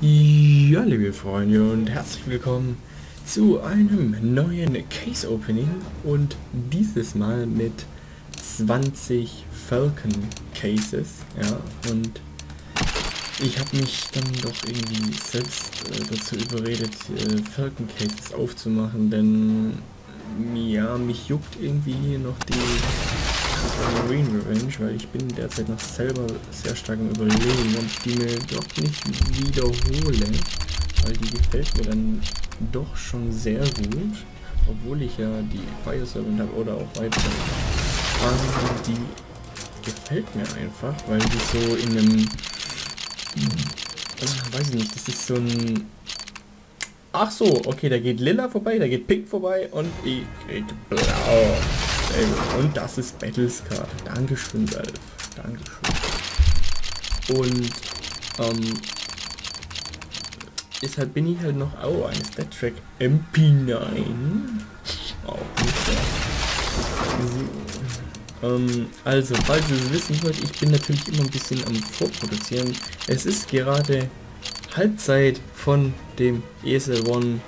Ja, liebe Freunde und herzlich willkommen zu einem neuen Case Opening und dieses Mal mit 20 Falchion Cases, ja, und ich habe mich dann doch irgendwie selbst dazu überredet, Falchion Cases aufzumachen, denn ja, mich juckt irgendwie noch die Green Revenge, weil ich bin derzeit noch selber sehr stark im Überlegen, ob ich die mir doch nicht wiederhole, weil die gefällt mir dann doch schon sehr gut, obwohl ich ja die Fire Servant habe oder auch weitere. Die gefällt mir einfach, weil die so in einem, weiß ich nicht, das ist so ein... Ach so, okay, da geht Lilla vorbei, da geht Pink vorbei und ich krieg Blau. Und das ist Battlescar. Dankeschön, Alf. Dankeschön. Und, deshalb bin ich halt noch, oh, eine Stat-Track MP9. Auch nicht so. Also, falls ihr es wissen wollt, ich bin natürlich immer ein bisschen am Vorproduzieren. Es ist gerade Halbzeit von dem ESL One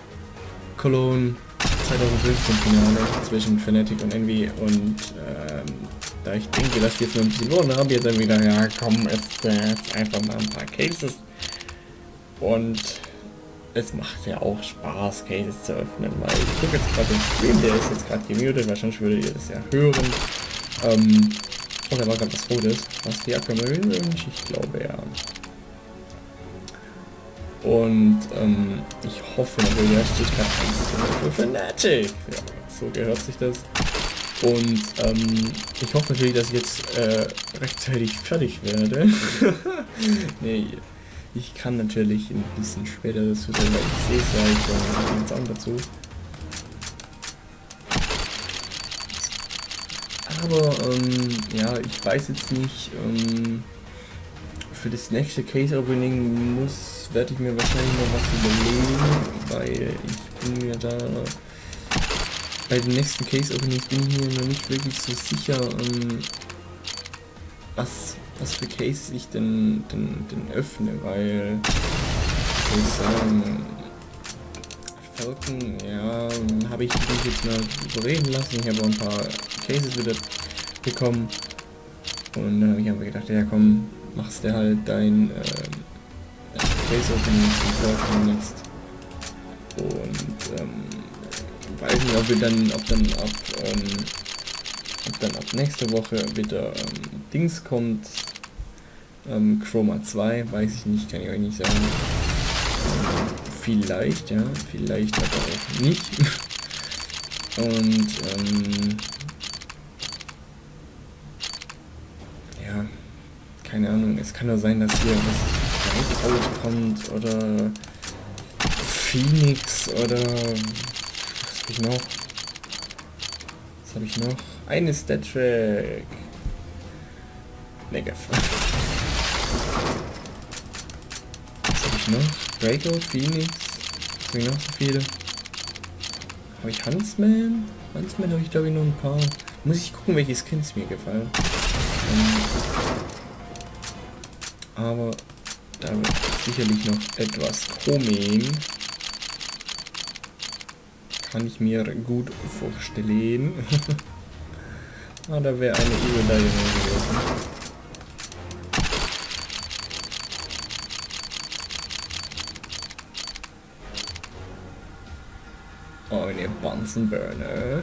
Cologne 2015 Finale zwischen Fnatic und Envy und da ich denke, dass wir jetzt noch ein bisschen verloren haben, jetzt dann wieder, ja komm, jetzt einfach mal ein paar Cases und es macht ja auch Spaß, Cases zu öffnen, weil ich gucke jetzt gerade den Stream, der ist jetzt gerade gemutet, wahrscheinlich würdet ihr das ja hören. Oh, da war gerade was Rotes, was die Aqua-Marine-Revenge, ich glaube ja. Und ich hoffe, dass ihr steht gerade 1:0 für Fnatic. Ja, so gehört sich das. Und ich hoffe natürlich, dass ich jetzt rechtzeitig fertig werde. Nee, ich kann natürlich ein bisschen später dazu sagen, weil ich sehe es ja, ich den Sound dazu. Aber ja, ich weiß jetzt nicht, für das nächste Case Opening werde ich mir wahrscheinlich noch was überlegen, weil ich bin mir da bei den nächsten Case Openings bin ich mir noch nicht wirklich so sicher, was für Cases ich denn öffne, weil soll ich sagen, Falchion, ja, habe ich mich jetzt mal überreden lassen, ich habe auch ein paar Cases wieder bekommen und dann habe ich einfach gedacht, ja komm, machst du halt dein Case Opening next. Und ich weiß nicht, ob wir dann, ob dann ab nächste Woche wieder Dings kommt, Chroma 2, weiß ich nicht, kann ich euch nicht sagen. Vielleicht, ja, vielleicht aber auch nicht. Und ja, keine Ahnung, es kann nur sein, dass hier was Draco kommt oder Phoenix oder was habe ich noch? Eine Stat-Track. Mega. Was habe ich noch? Draco, Phoenix. Was habe ich noch so viele? Habe ich Huntsman? Huntsman habe ich glaube ich nur ein paar. Muss ich gucken, welche Skins mir gefallen. Aber da wird sicherlich noch etwas kommen. Kann ich mir gut vorstellen. Ah, da wäre eine Überleitung gewesen. Oh, eine Bunsenburner.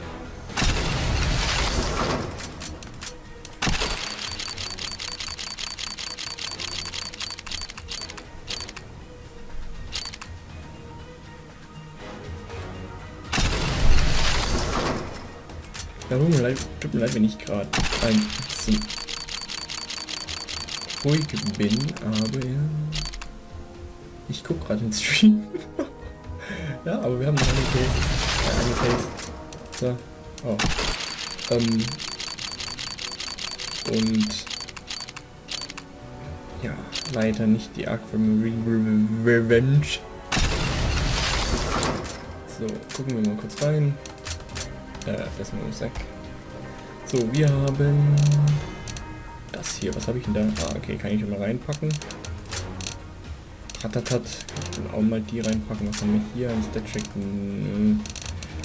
Warum tut mir leid, wenn ich gerade ein bisschen ruhig bin, aber ja. Ich gucke gerade den Stream. Ja, aber wir haben noch eine Case. So. Oh. Und ja, leider nicht die Aqua-Marine-Revenge. So, gucken wir mal kurz rein. Das mit dem Sack. So, wir haben das hier. Was habe ich denn da? Ah, okay, kann ich schon mal reinpacken. Stratatat. Dann auch mal die reinpacken. Was haben wir hier an Stat-Track?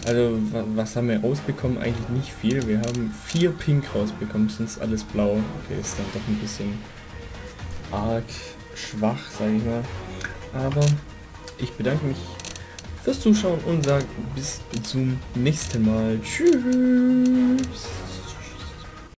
Also, was haben wir rausbekommen? Eigentlich nicht viel. Wir haben 4 Pink rausbekommen, sonst alles blau. Okay, ist dann doch ein bisschen arg schwach, sage ich mal. Aber ich bedanke mich fürs Zuschauen und sage bis zum nächsten Mal. Tschüss!